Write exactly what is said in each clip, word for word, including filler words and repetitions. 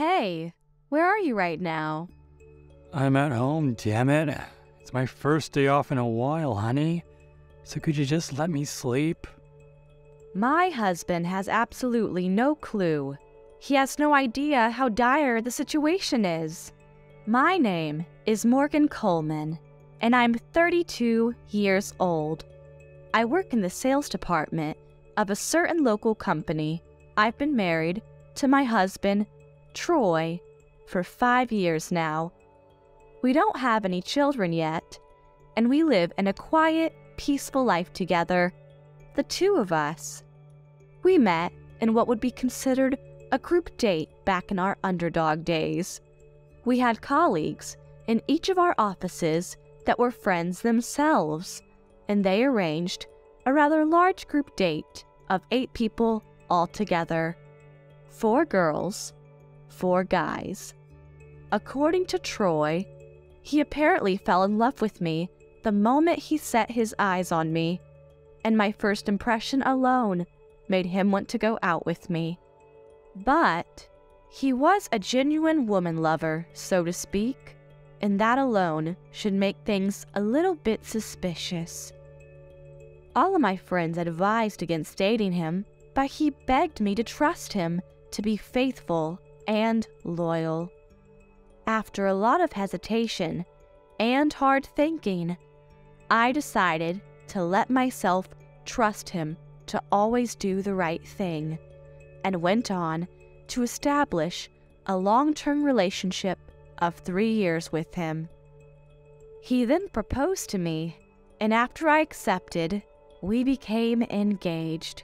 Hey, where are you right now? I'm at home, damn it. It's my first day off in a while, honey. So could you just let me sleep? My husband has absolutely no clue. He has no idea how dire the situation is. My name is Morgan Coleman, and I'm thirty-two years old. I work in the sales department of a certain local company. I've been married to my husband, Troy, for five years now. We don't have any children yet, and we live in a quiet, peaceful life together, the two of us. We met in what would be considered a group date back in our underdog days. We had colleagues in each of our offices that were friends themselves, and they arranged a rather large group date of eight people altogether. Four girls, four guys. According to Troy, he apparently fell in love with me the moment he set his eyes on me, and my first impression alone made him want to go out with me. But he was a genuine woman lover, so to speak, and that alone should make things a little bit suspicious. All of my friends advised against dating him, but he begged me to trust him, to be faithful and loyal. After a lot of hesitation and hard thinking, I decided to let myself trust him to always do the right thing, and went on to establish a long-term relationship of three years with him. He then proposed to me, and after I accepted, we became engaged.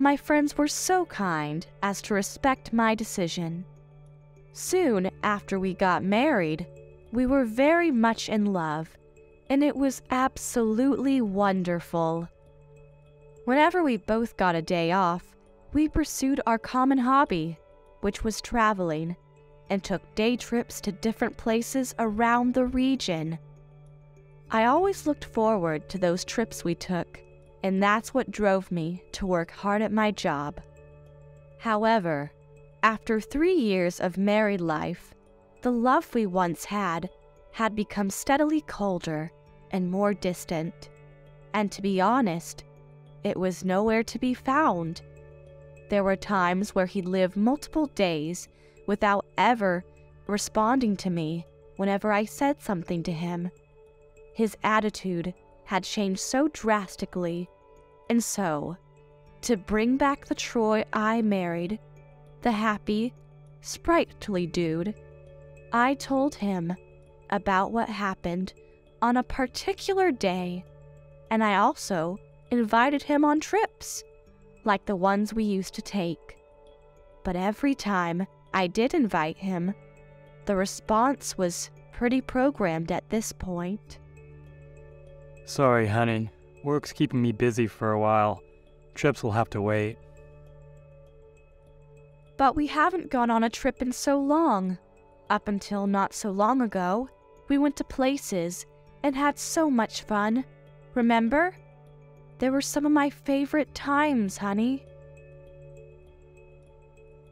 My friends were so kind as to respect my decision. Soon after we got married, we were very much in love, and it was absolutely wonderful. Whenever we both got a day off, we pursued our common hobby, which was traveling, and took day trips to different places around the region. I always looked forward to those trips we took, and that's what drove me to work hard at my job. However, after three years of married life, the love we once had had become steadily colder and more distant, and to be honest, it was nowhere to be found. There were times where he'd live multiple days without ever responding to me whenever I said something to him. His attitude had changed so drastically, and so, to bring back the Troy I married, the happy, sprightly dude, I told him about what happened on a particular day, and I also invited him on trips like the ones we used to take. But every time I did invite him, the response was pretty programmed at this point. Sorry, honey. Work's keeping me busy for a while. Trips will have to wait. But we haven't gone on a trip in so long. Up until not so long ago, we went to places and had so much fun. Remember? They were some of my favorite times, honey.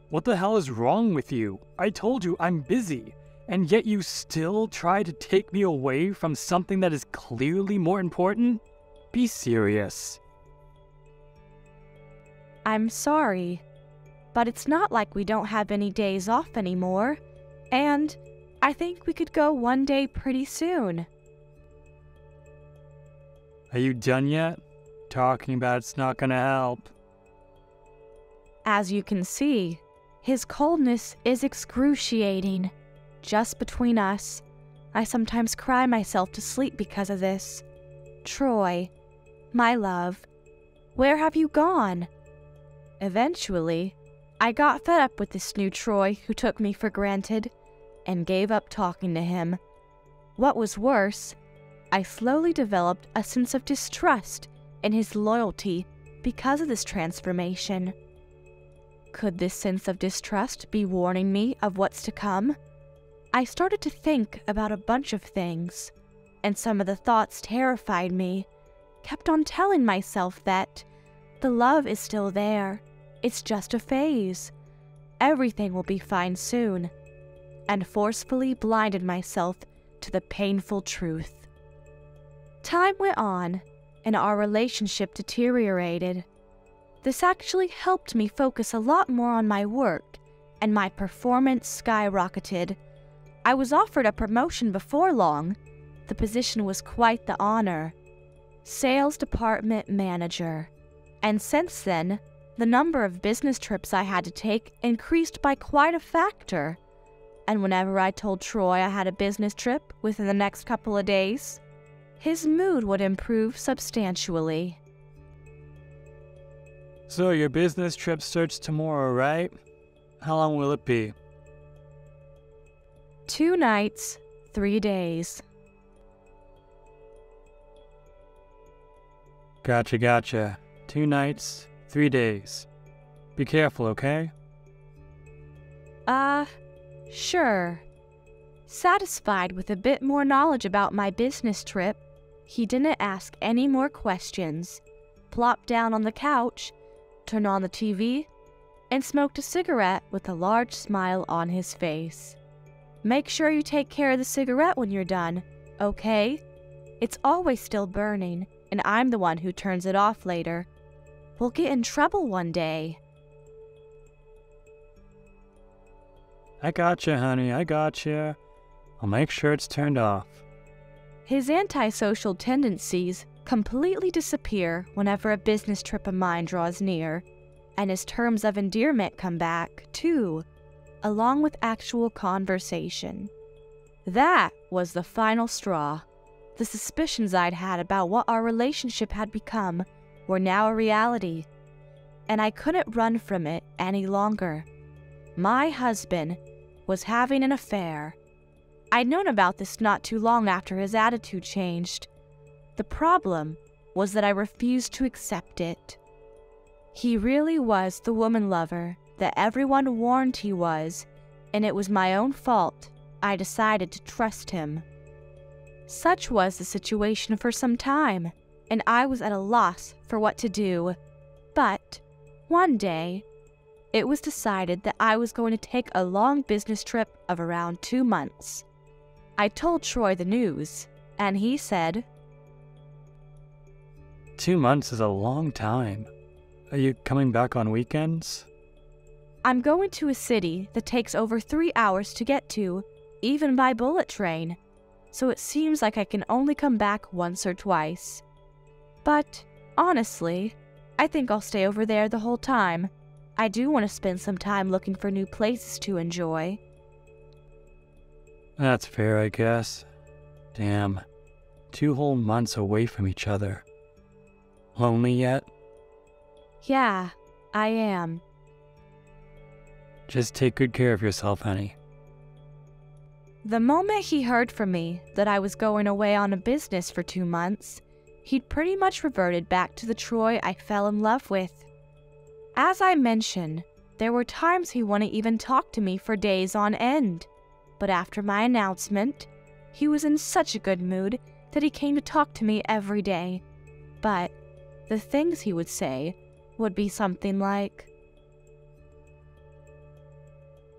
What the hell is wrong with you? I told you I'm busy, and yet you still try to take me away from something that is clearly more important? Be serious. I'm sorry, but it's not like we don't have any days off anymore, and I think we could go one day pretty soon. Are you done yet? Talking about it's not gonna help. As you can see, his coldness is excruciating. Just between us, I sometimes cry myself to sleep because of this. Troy, my love, where have you gone? Eventually, I got fed up with this new Troy who took me for granted and gave up talking to him. What was worse, I slowly developed a sense of distrust and his loyalty because of this transformation. Could this sense of distrust be warning me of what's to come? I started to think about a bunch of things, and some of the thoughts terrified me. Kept on telling myself that the love is still there, it's just a phase. everything will be fine soon, and forcefully blinded myself to the painful truth. Time went on, and our relationship deteriorated. This actually helped me focus a lot more on my work, and my performance skyrocketed. I was offered a promotion before long. The position was quite the honor. Sales department manager. And since then, the number of business trips I had to take increased by quite a factor. And whenever I told Troy I had a business trip within the next couple of days, his mood would improve substantially. So your business trip starts tomorrow, right? How long will it be? Two nights, three days. Gotcha, gotcha. Two nights, three days. Be careful, okay? Uh, sure. Satisfied with a bit more knowledge about my business trip, he didn't ask any more questions, plopped down on the couch, turned on the T V, and smoked a cigarette with a large smile on his face. Make sure you take care of the cigarette when you're done, okay? It's always still burning, and I'm the one who turns it off later. We'll get in trouble one day. I gotcha, honey, I gotcha. I'll make sure it's turned off. His antisocial tendencies completely disappear whenever a business trip of mine draws near, and his terms of endearment come back, too, along with actual conversation. That was the final straw. The suspicions I'd had about what our relationship had become were now a reality, and I couldn't run from it any longer. My husband was having an affair. I'd known about this not too long after his attitude changed. The problem was that I refused to accept it. He really was the woman lover that everyone warned he was, and it was my own fault I decided to trust him. Such was the situation for some time, and I was at a loss for what to do. But one day, it was decided that I was going to take a long business trip of around two months. I told Troy the news, and he said, Two months is a long time. Are you coming back on weekends? I'm going to a city that takes over three hours to get to, even by bullet train, so it seems like I can only come back once or twice. But, honestly, I think I'll stay over there the whole time. I do want to spend some time looking for new places to enjoy. That's fair, I guess. Damn, two whole months away from each other. Lonely yet? Yeah, I am. Just take good care of yourself, honey. The moment he heard from me that I was going away on a business for two months, he'd pretty much reverted back to the Troy I fell in love with. As I mentioned, there were times he wouldn't even talk to me for days on end. But after my announcement, he was in such a good mood that he came to talk to me every day. But the things he would say would be something like,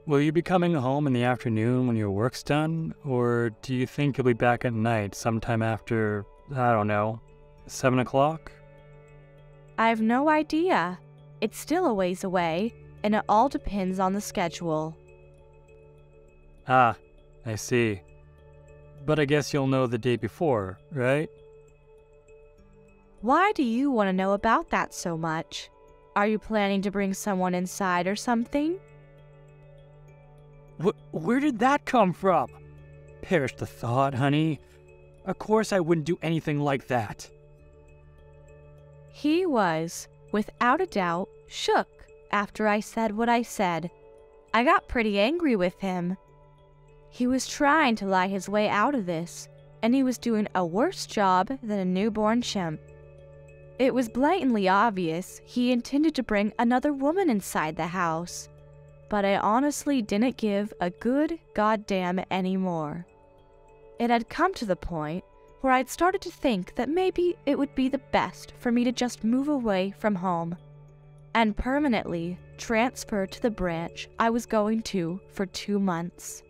Will you be coming home in the afternoon when your work's done, or do you think you'll be back at night sometime after, I don't know, seven o'clock? I've no idea. It's still a ways away, and it all depends on the schedule. Ah, I see. But I guess you'll know the day before, right? Why do you want to know about that so much? Are you planning to bring someone inside or something? Wh where did that come from? Perish the thought, honey. Of course I wouldn't do anything like that. He was, without a doubt, shook after I said what I said. I got pretty angry with him. He was trying to lie his way out of this, and he was doing a worse job than a newborn chimp. It was blatantly obvious he intended to bring another woman inside the house, but I honestly didn't give a good goddamn anymore. It had come to the point where I'd started to think that maybe it would be the best for me to just move away from home. and permanently transferred to the branch I was going to for two months.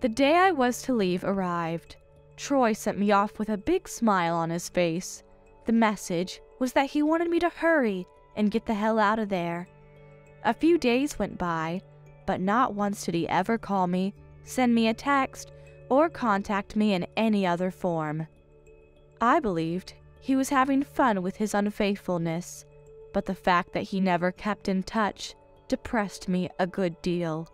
The day I was to leave arrived. Troy sent me off with a big smile on his face. The message was that he wanted me to hurry and get the hell out of there. A few days went by, but not once did he ever call me, send me a text, or contact me in any other form. I believed he was having fun with his unfaithfulness, but the fact that he never kept in touch depressed me a good deal.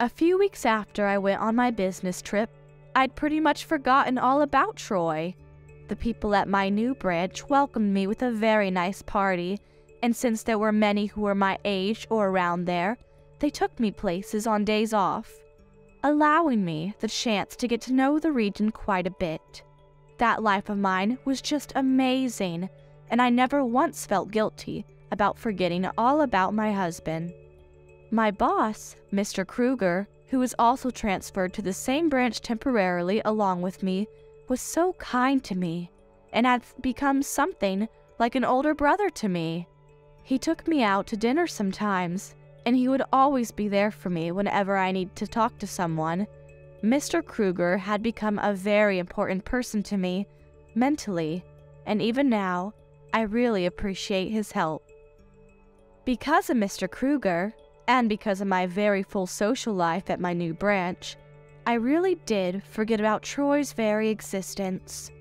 A few weeks after I went on my business trip, I'd pretty much forgotten all about Troy. The people at my new branch welcomed me with a very nice party, and since there were many who were my age or around there, they took me places on days off, allowing me the chance to get to know the region quite a bit. That life of mine was just amazing, and I never once felt guilty about forgetting all about my husband. My boss, Mister Kruger, who was also transferred to the same branch temporarily along with me, was so kind to me and had become something like an older brother to me. He took me out to dinner sometimes, and he would always be there for me whenever I needed to talk to someone. Mister Kruger had become a very important person to me, mentally, and even now, I really appreciate his help. Because of Mister Kruger, and because of my very full social life at my new branch, I really did forget about Troy's very existence.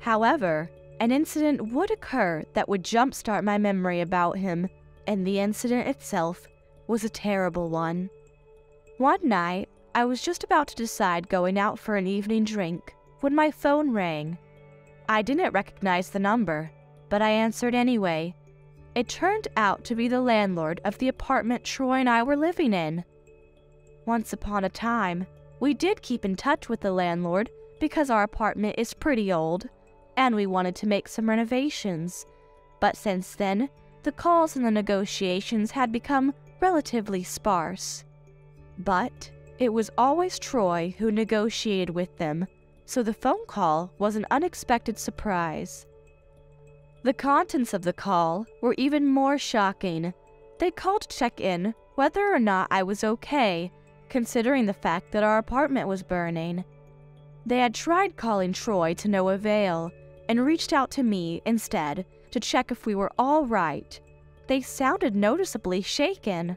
However, an incident would occur that would jumpstart my memory about him, and the incident itself was a terrible one. One night, I was just about to decide going out for an evening drink when my phone rang. I didn't recognize the number, but I answered anyway. It turned out to be the landlord of the apartment Troy and I were living in. Once upon a time, we did keep in touch with the landlord because our apartment is pretty old, and we wanted to make some renovations. But since then, the calls and the negotiations had become relatively sparse. But it was always Troy who negotiated with them, so the phone call was an unexpected surprise. The contents of the call were even more shocking. They called to check in whether or not I was okay, considering the fact that our apartment was burning. They had tried calling Troy to no avail, and reached out to me instead to check if we were all right. They sounded noticeably shaken,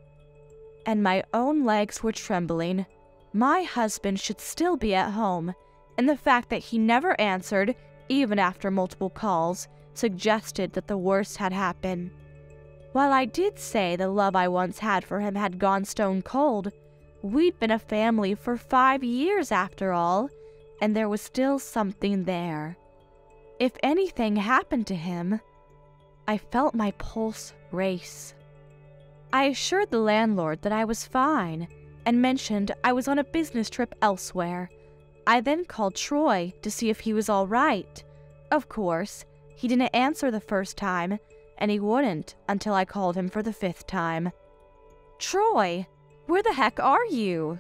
and my own legs were trembling. My husband should still be at home, and the fact that he never answered, even after multiple calls, suggested that the worst had happened. While I did say the love I once had for him had gone stone cold, we'd been a family for five years after all, and there was still something there. If anything happened to him, I felt my pulse race. I assured the landlord that I was fine, and mentioned I was on a business trip elsewhere. I then called Troy to see if he was all right. Of course, he didn't answer the first time, and he wouldn't until I called him for the fifth time. "Troy, where the heck are you?"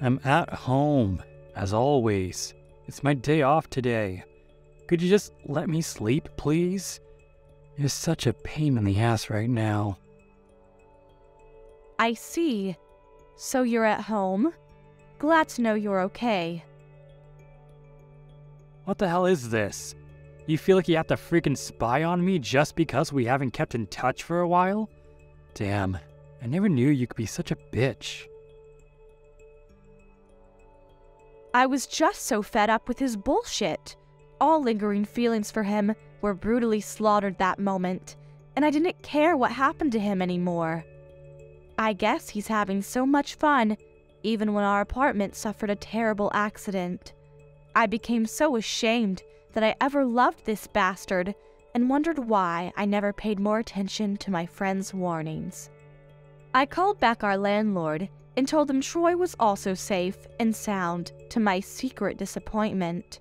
"I'm at home, as always. It's my day off today. Could you just let me sleep, please? It's such a pain in the ass right now." "I see. So you're at home? Glad to know you're okay." "What the hell is this? You feel like you have to freaking spy on me just because we haven't kept in touch for a while? Damn, I never knew you could be such a bitch." I was just so fed up with his bullshit. All lingering feelings for him were brutally slaughtered that moment, and I didn't care what happened to him anymore. I guess he's having so much fun, even when our apartment suffered a terrible accident. I became so ashamed that I ever loved this bastard, and wondered why I never paid more attention to my friend's warnings. I called back our landlord and told him Troy was also safe and sound, to my secret disappointment.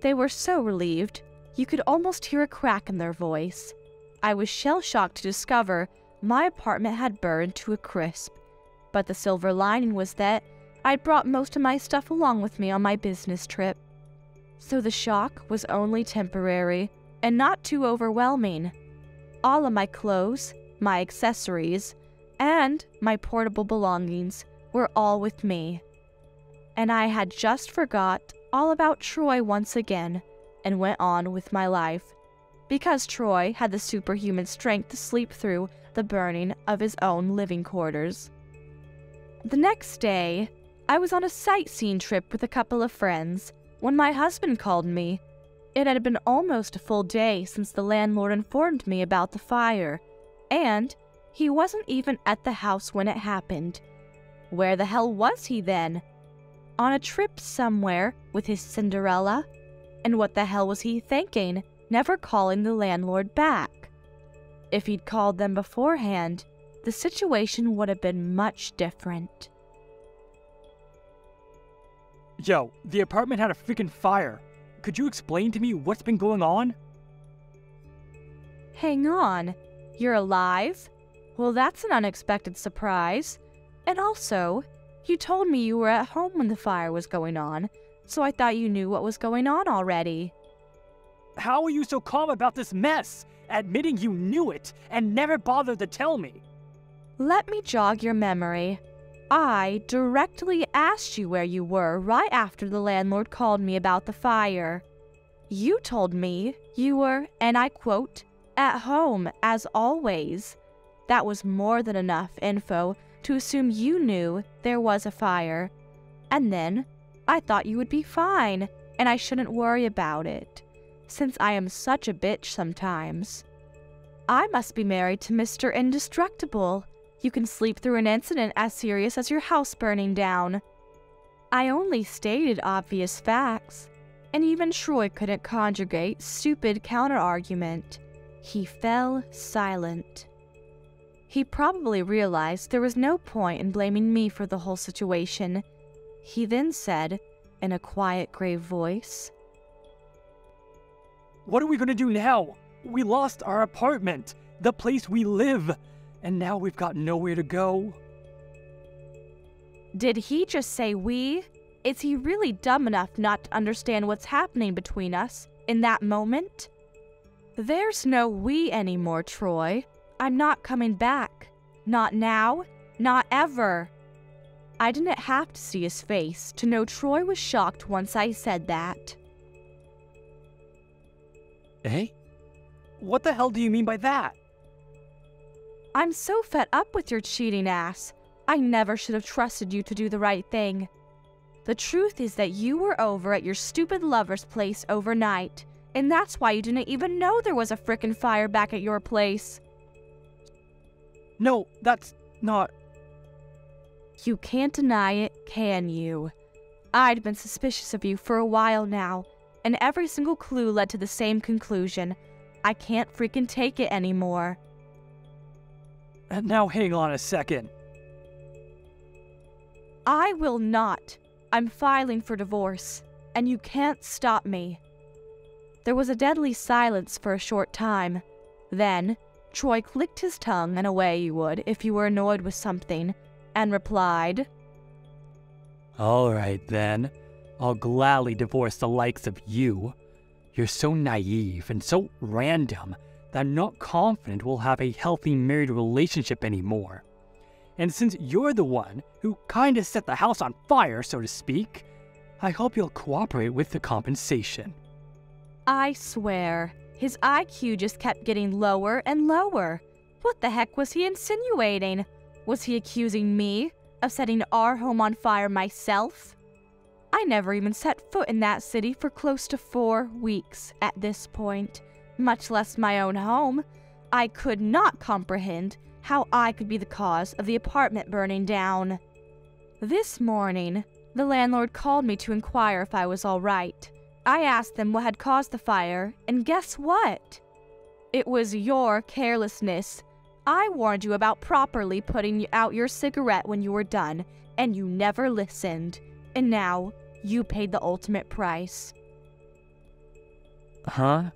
They were so relieved, you could almost hear a crack in their voice. I was shell-shocked to discover my apartment had burned to a crisp, but the silver lining was that I'd brought most of my stuff along with me on my business trip. So the shock was only temporary, and not too overwhelming. All of my clothes, my accessories, and my portable belongings were all with me. And I had just forgot all about Troy once again and went on with my life, because Troy had the superhuman strength to sleep through the burning of his own living quarters. The next day, I was on a sightseeing trip with a couple of friends when my husband called me. It had been almost a full day since the landlord informed me about the fire, and he wasn't even at the house when it happened. Where the hell was he then? On a trip somewhere with his Cinderella? And what the hell was he thinking, never calling the landlord back? If he'd called them beforehand, the situation would have been much different. Yo, the apartment had a freaking fire. Could you explain to me what's been going on? Hang on, you're alive? Well, that's an unexpected surprise. And also, you told me you were at home when the fire was going on, so I thought you knew what was going on already. How are you so calm about this mess, admitting you knew it and never bothered to tell me? Let me jog your memory. I directly asked you where you were right after the landlord called me about the fire. You told me you were, and I quote, at home as always. That was more than enough info to assume you knew there was a fire. And then I thought you would be fine, and I shouldn't worry about it, since I am such a bitch sometimes. I must be married to Mister Indestructible. You can sleep through an incident as serious as your house burning down. I only stated obvious facts, and even Troy couldn't conjugate stupid counter-argument. He fell silent. He probably realized there was no point in blaming me for the whole situation. He then said, in a quiet, grave voice, "What are we gonna do now? We lost our apartment, the place we live, and now we've got nowhere to go." Did he just say we? Is he really dumb enough not to understand what's happening between us in that moment? There's no we anymore, Troy. I'm not coming back. Not now. Not ever. I didn't have to see his face to know Troy was shocked once I said that. Eh? What the hell do you mean by that? I'm so fed up with your cheating ass. I never should have trusted you to do the right thing. The truth is that you were over at your stupid lover's place overnight, and that's why you didn't even know there was a frickin' fire back at your place. No, that's not... You can't deny it, can you? I'd been suspicious of you for a while now, and every single clue led to the same conclusion. I can't freaking take it anymore. And now hang on a second. I will not. I'm filing for divorce, and you can't stop me. There was a deadly silence for a short time. Then, Troy clicked his tongue in a way you would if you were annoyed with something, and replied, "All right then, I'll gladly divorce the likes of you. You're so naive and so random that I'm not confident we'll have a healthy married relationship anymore. And since you're the one who kinda set the house on fire, so to speak, I hope you'll cooperate with the compensation." I swear, his I Q just kept getting lower and lower. What the heck was he insinuating? Was he accusing me of setting our home on fire myself? I never even set foot in that city for close to four weeks at this point, much less my own home. I could not comprehend how I could be the cause of the apartment burning down. This morning, the landlord called me to inquire if I was all right. I asked them what had caused the fire, and guess what? It was your carelessness. I warned you about properly putting out your cigarette when you were done, and you never listened. And now, you paid the ultimate price. Huh?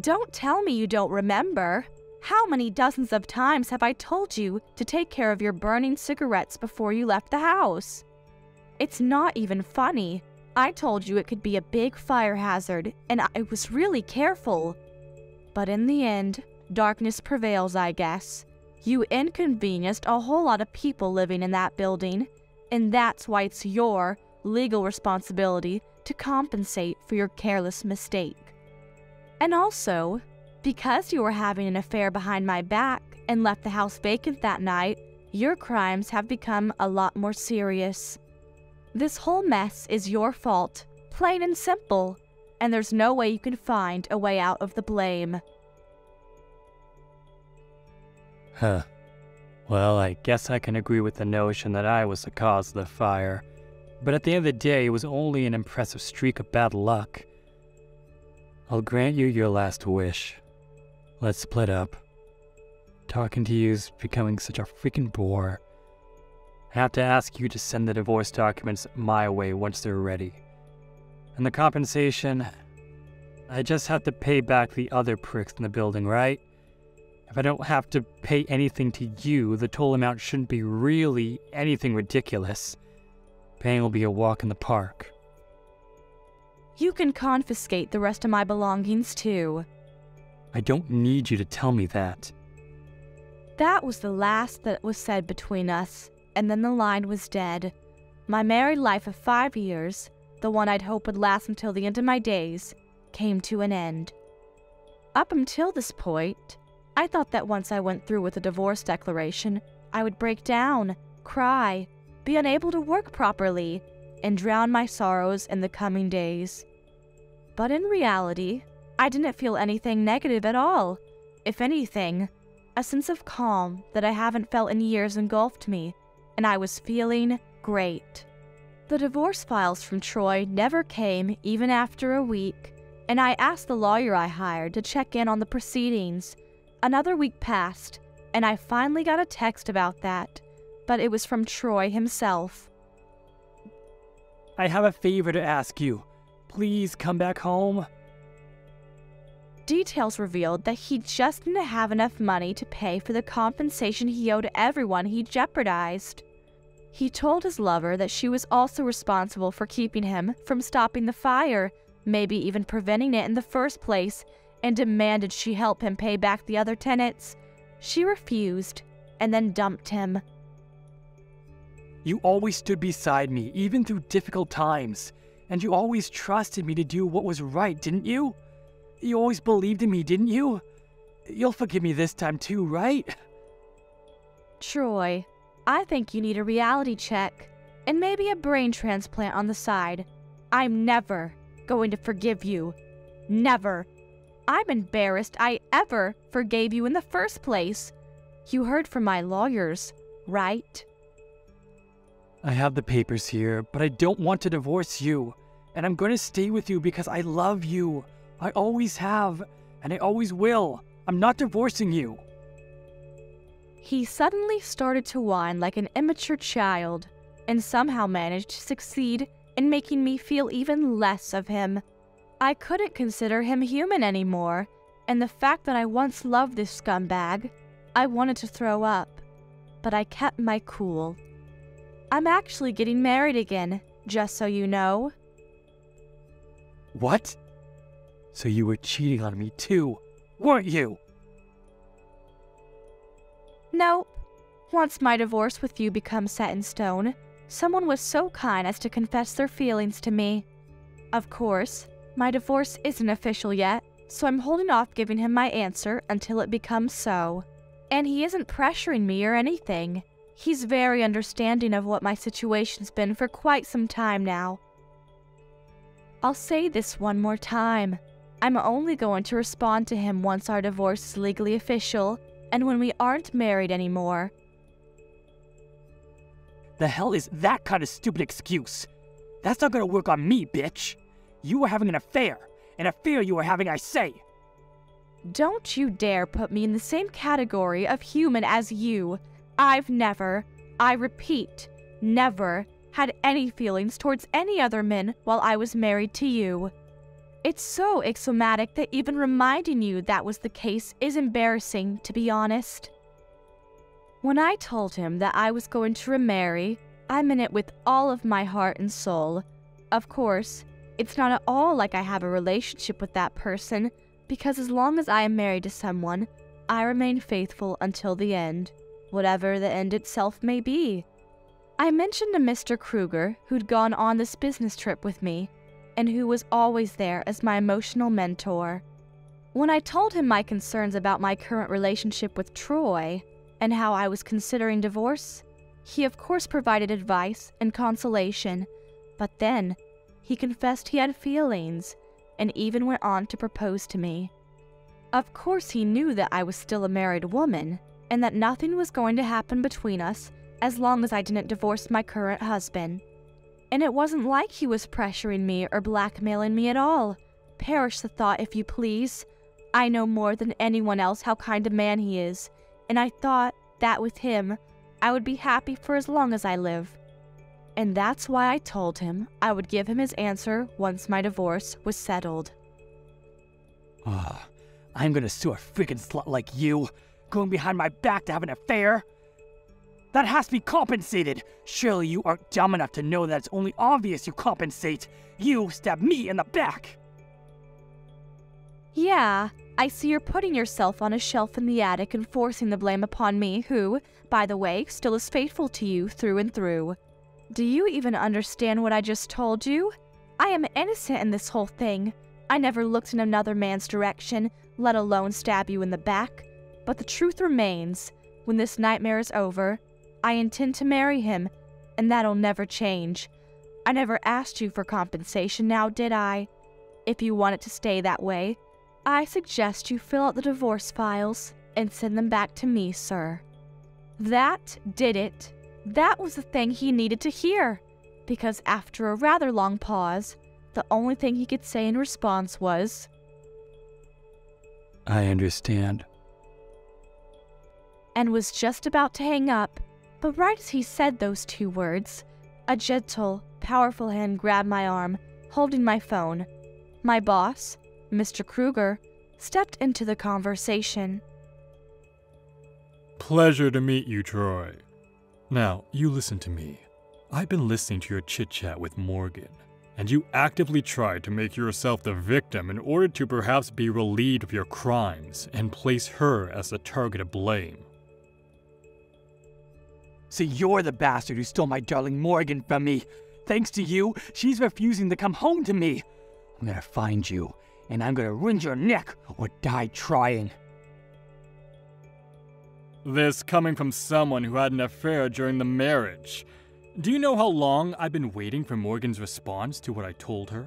Don't tell me you don't remember. How many dozens of times have I told you to take care of your burning cigarettes before you left the house? It's not even funny. I told you it could be a big fire hazard, and I was really careful. But in the end, darkness prevails, I guess. You inconvenienced a whole lot of people living in that building, and that's why it's your legal responsibility to compensate for your careless mistake. And also, because you were having an affair behind my back and left the house vacant that night, your crimes have become a lot more serious. This whole mess is your fault, plain and simple, and there's no way you can find a way out of the blame. Huh. Well, I guess I can agree with the notion that I was the cause of the fire. But at the end of the day, it was only an impressive streak of bad luck. I'll grant you your last wish. Let's split up. Talking to you's becoming such a freaking bore. I have to ask you to send the divorce documents my way once they're ready. And the compensation, I just have to pay back the other pricks in the building, right? If I don't have to pay anything to you, the total amount shouldn't be really anything ridiculous. Paying will be a walk in the park. You can confiscate the rest of my belongings too. I don't need you to tell me that. That was the last that was said between us, and then the line was dead. My married life of five years, the one I'd hoped would last until the end of my days, came to an end. Up until this point, I thought that once I went through with a divorce declaration, I would break down, cry, be unable to work properly, and drown my sorrows in the coming days. But in reality, I didn't feel anything negative at all. If anything, a sense of calm that I haven't felt in years engulfed me, and I was feeling great. The divorce files from Troy never came even after a week, and I asked the lawyer I hired to check in on the proceedings. Another week passed, and I finally got a text about that, but it was from Troy himself. I have a favor to ask you. Please come back home. Details revealed that he just didn't have enough money to pay for the compensation he owed everyone he jeopardized. He told his lover that she was also responsible for keeping him from stopping the fire, maybe even preventing it in the first place, and demanded she help him pay back the other tenants. She refused, and then dumped him. You always stood beside me, even through difficult times, and you always trusted me to do what was right, didn't you? You always believed in me, didn't you? You'll forgive me this time too, right? Troy, I think you need a reality check, and maybe a brain transplant on the side. I'm never going to forgive you. Never. I'm embarrassed I ever forgave you in the first place. You heard from my lawyers, right? I have the papers here, but I don't want to divorce you. And I'm going to stay with you because I love you. I always have, and I always will. I'm not divorcing you. He suddenly started to whine like an immature child, and somehow managed to succeed in making me feel even less of him. I couldn't consider him human anymore, and the fact that I once loved this scumbag, I wanted to throw up. But I kept my cool. I'm actually getting married again, just so you know. What? So you were cheating on me too, weren't you? Nope. Once my divorce with you becomes set in stone, someone was so kind as to confess their feelings to me. Of course, my divorce isn't official yet, so I'm holding off giving him my answer until it becomes so. And he isn't pressuring me or anything. He's very understanding of what my situation's been for quite some time now. I'll say this one more time. I'm only going to respond to him once our divorce is legally official, and when we aren't married anymore. The hell is that kind of stupid excuse? That's not gonna work on me, bitch. You were having an affair. An affair you were having, I say. Don't you dare put me in the same category of human as you. I've never, I repeat, never had any feelings towards any other men while I was married to you. It's so axiomatic that even reminding you that was the case is embarrassing, to be honest. When I told him that I was going to remarry, I meant it with all of my heart and soul. Of course, it's not at all like I have a relationship with that person, because as long as I am married to someone, I remain faithful until the end, whatever the end itself may be. I mentioned to Mister Kruger, who'd gone on this business trip with me, and who was always there as my emotional mentor. When I told him my concerns about my current relationship with Troy, and how I was considering divorce, he of course provided advice and consolation, but then, he confessed he had feelings, and even went on to propose to me. Of course he knew that I was still a married woman, and that nothing was going to happen between us as long as I didn't divorce my current husband. And it wasn't like he was pressuring me or blackmailing me at all. Perish the thought, if you please. I know more than anyone else how kind a man he is, and I thought that with him, I would be happy for as long as I live. And that's why I told him I would give him his answer once my divorce was settled. Ugh, I'm gonna sue a freaking slut like you, going behind my back to have an affair? That has to be compensated! Surely you aren't dumb enough to know that it's only obvious you compensate! You stabbed me in the back! Yeah, I see you're putting yourself on a shelf in the attic and forcing the blame upon me, who, by the way, still is faithful to you through and through. Do you even understand what I just told you? I am innocent in this whole thing. I never looked in another man's direction, let alone stab you in the back. But the truth remains, when this nightmare is over, I intend to marry him, and that'll never change. I never asked you for compensation now, did I? If you want it to stay that way, I suggest you fill out the divorce files and send them back to me, sir. That did it. That was the thing he needed to hear, because after a rather long pause, the only thing he could say in response was, "I understand," and was just about to hang up, but right as he said those two words, a gentle, powerful hand grabbed my arm, holding my phone. My boss, Mister Kruger, stepped into the conversation. "Pleasure to meet you, Troy. Now, you listen to me. I've been listening to your chit-chat with Morgan, and you actively tried to make yourself the victim in order to perhaps be relieved of your crimes and place her as the target of blame. So you're the bastard who stole my darling Morgan from me. Thanks to you, she's refusing to come home to me. I'm gonna find you, and I'm gonna wring your neck or die trying." This coming from someone who had an affair during the marriage. Do you know how long I've been waiting for Morgan's response to what I told her?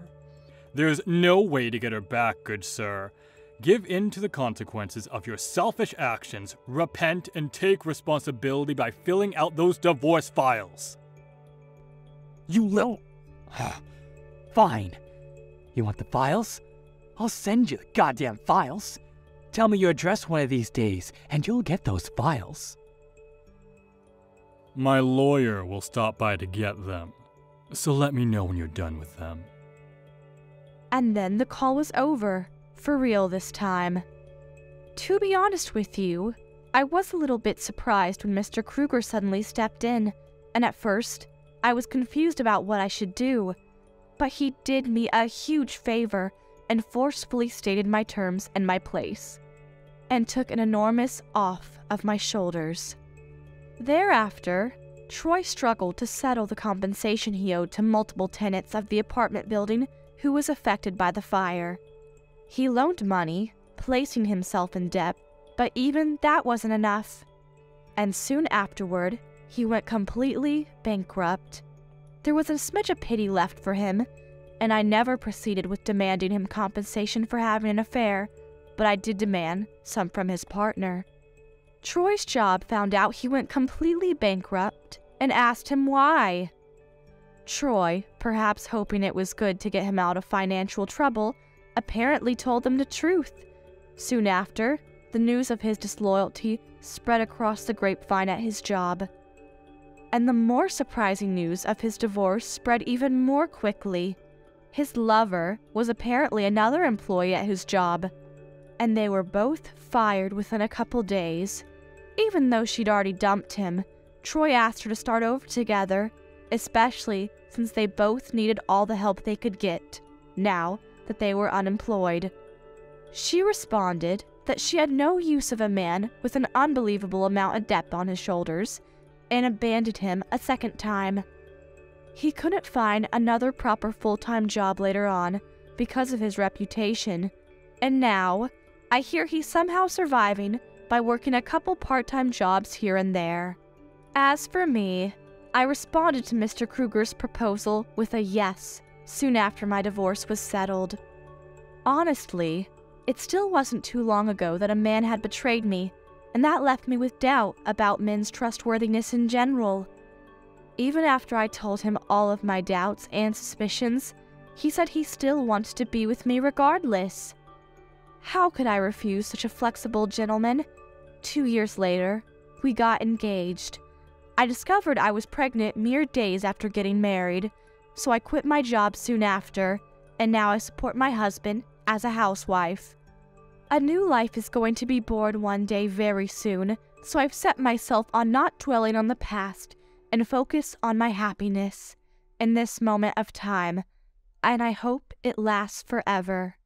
There's no way to get her back, good sir. Give in to the consequences of your selfish actions, repent, and take responsibility by filling out those divorce files. You little... Fine. You want the files? I'll send you the goddamn files. Tell me your address one of these days, and you'll get those files. My lawyer will stop by to get them, so let me know when you're done with them. And then the call was over, for real this time. To be honest with you, I was a little bit surprised when Mister Kruger suddenly stepped in, and at first, I was confused about what I should do, but he did me a huge favor and forcefully stated my terms and my place, and took an enormous off of my shoulders. Thereafter, Troy struggled to settle the compensation he owed to multiple tenants of the apartment building who was affected by the fire. He loaned money, placing himself in debt, but even that wasn't enough. And soon afterward, he went completely bankrupt. There was a smidge of pity left for him, and I never proceeded with demanding him compensation for having an affair, but I did demand some from his partner. Troy's job found out he went completely bankrupt and asked him why. Troy, perhaps hoping it was good to get him out of financial trouble, apparently told them the truth. Soon after, the news of his disloyalty spread across the grapevine at his job. And the more surprising news of his divorce spread even more quickly. His lover was apparently another employee at his job, and they were both fired within a couple days. Even though she'd already dumped him, Troy asked her to start over together, especially since they both needed all the help they could get, now that they were unemployed. She responded that she had no use of a man with an unbelievable amount of debt on his shoulders, and abandoned him a second time. He couldn't find another proper full-time job later on because of his reputation, and now I hear he's somehow surviving by working a couple part-time jobs here and there. As for me, I responded to Mister Kruger's proposal with a yes soon after my divorce was settled. Honestly, it still wasn't too long ago that a man had betrayed me, and that left me with doubt about men's trustworthiness in general. Even after I told him all of my doubts and suspicions, he said he still wanted to be with me regardless. How could I refuse such a flexible gentleman? Two years later, we got engaged. I discovered I was pregnant mere days after getting married, so I quit my job soon after, and now I support my husband as a housewife. A new life is going to be born one day very soon, so I've set myself on not dwelling on the past and focus on my happiness in this moment of time, and I hope it lasts forever.